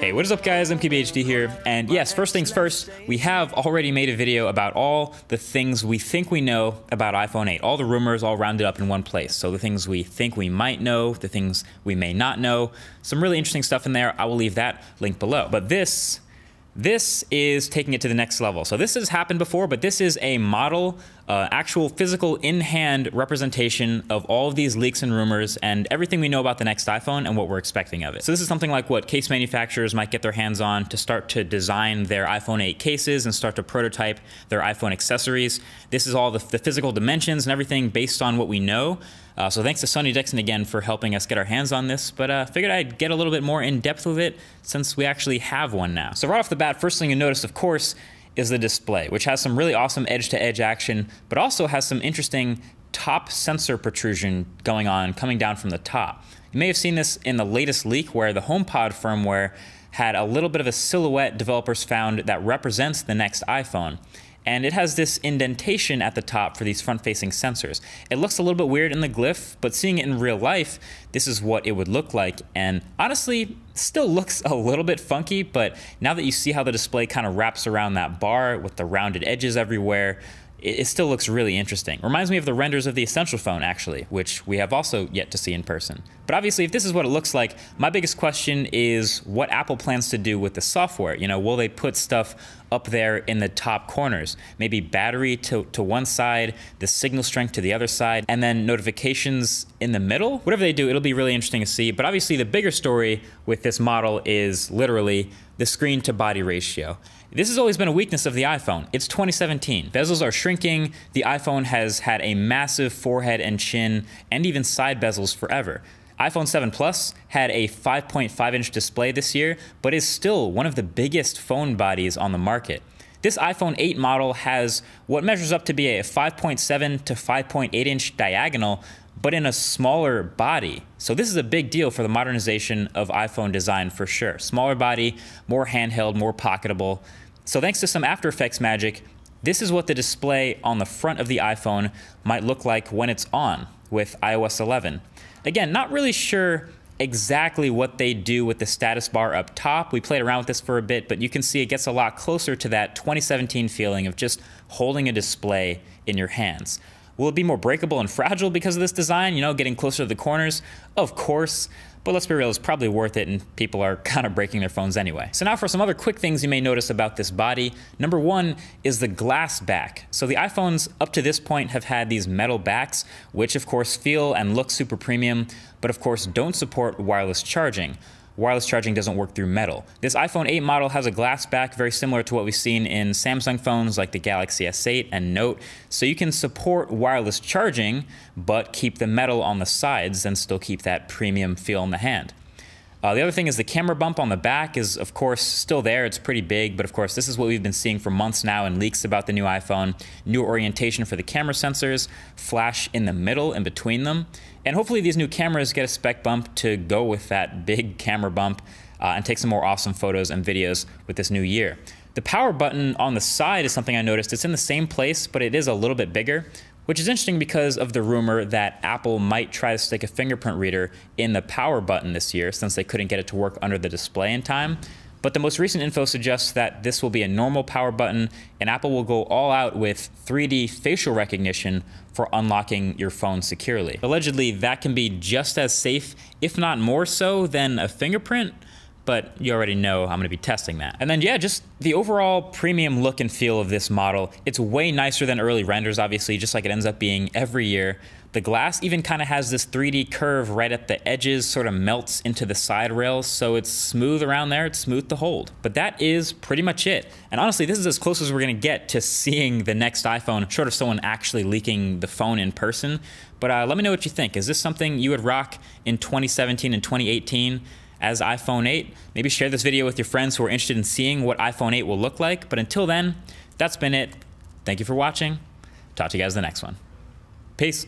Hey, what is up guys, MKBHD here, and yes, first things first, we have already made a video about all the things we think we know about iPhone 8, all the rumors all rounded up in one place. So the things we think we might know, the things we may not know, some really interesting stuff in there. I will leave that link below. But this is taking it to the next level. So this has happened before, but this is a model, actual physical in-hand representation of all of these leaks and rumors and everything we know about the next iPhone and what we're expecting of it. So this is something like what case manufacturers might get their hands on to start to design their iPhone 8 cases and start to prototype their iPhone accessories. This is all the physical dimensions and everything based on what we know. So thanks to Sony Dixon again for helping us get our hands on this, but figured I'd get a little bit more in depth with it since we actually have one now. So right off the bat, first thing you notice, of course, is the display, which has some really awesome edge-to-edge action, but also has some interesting top sensor protrusion going on, coming down from the top. You may have seen this in the latest leak where the HomePod firmware had a little bit of a silhouette developers found that represents the next iPhone. And it has this indentation at the top for these front-facing sensors. It looks a little bit weird in the glyph, but seeing it in real life, this is what it would look like. And honestly, still looks a little bit funky, but now that you see how the display kind of wraps around that bar with the rounded edges everywhere, it still looks really interesting. Reminds me of the renders of the Essential phone, actually, which we have also yet to see in person. But obviously, if this is what it looks like, my biggest question is what Apple plans to do with the software. You know, will they put stuff up there in the top corners? Maybe battery to one side, the signal strength to the other side, and then notifications in the middle? Whatever they do, it'll be really interesting to see. But obviously, the bigger story with this model is literally the screen to body ratio. This has always been a weakness of the iPhone. It's 2017. Bezels are shrinking. The iPhone has had a massive forehead and chin and even side bezels forever. iPhone 7 Plus had a 5.5 inch display this year, but is still one of the biggest phone bodies on the market. This iPhone 8 model has what measures up to be a 5.7 to 5.8 inch diagonal, but in a smaller body. So this is a big deal for the modernization of iPhone design for sure. Smaller body, more handheld, more pocketable. So thanks to some After Effects magic, this is what the display on the front of the iPhone might look like when it's on with iOS 11. Again, not really sure exactly what they do with the status bar up top. We played around with this for a bit, but you can see it gets a lot closer to that 2017 feeling of just holding a display in your hands. Will it be more breakable and fragile because of this design, you know, getting closer to the corners? Of course, but let's be real, it's probably worth it, and people are kind of breaking their phones anyway. So now for some other quick things you may notice about this body. Number one is the glass back. So the iPhones up to this point have had these metal backs, which of course feel and look super premium, but of course don't support wireless charging. Wireless charging doesn't work through metal. This iPhone 8 model has a glass back very similar to what we've seen in Samsung phones like the Galaxy S8 and Note. So you can support wireless charging, but keep the metal on the sides and still keep that premium feel in the hand. The other thing is the camera bump on the back is of course still there. It's pretty big, but of course this is what we've been seeing for months now in leaks about the new iPhone. New orientation for the camera sensors, flash in the middle in between them. And hopefully these new cameras get a spec bump to go with that big camera bump and take some more awesome photos and videos with this new year. The power button on the side is something I noticed. It's in the same place, but it is a little bit bigger, which is interesting because of the rumor that Apple might try to stick a fingerprint reader in the power button this year since they couldn't get it to work under the display in time. But the most recent info suggests that this will be a normal power button and Apple will go all out with 3D facial recognition for unlocking your phone securely. Allegedly, that can be just as safe, if not more so, than a fingerprint. But you already know I'm gonna be testing that. And then yeah, just the overall premium look and feel of this model. It's way nicer than early renders, obviously, just like it ends up being every year. The glass even kind of has this 3D curve right at the edges, sort of melts into the side rails, so it's smooth around there, it's smooth to hold. But that is pretty much it. And honestly, this is as close as we're gonna get to seeing the next iPhone, short of someone actually leaking the phone in person. But let me know what you think. Is this something you would rock in 2017 and 2018? As iPhone 8. Maybe share this video with your friends who are interested in seeing what iPhone 8 will look like. But until then, that's been it. Thank you for watching. Talk to you guys in the next one. Peace.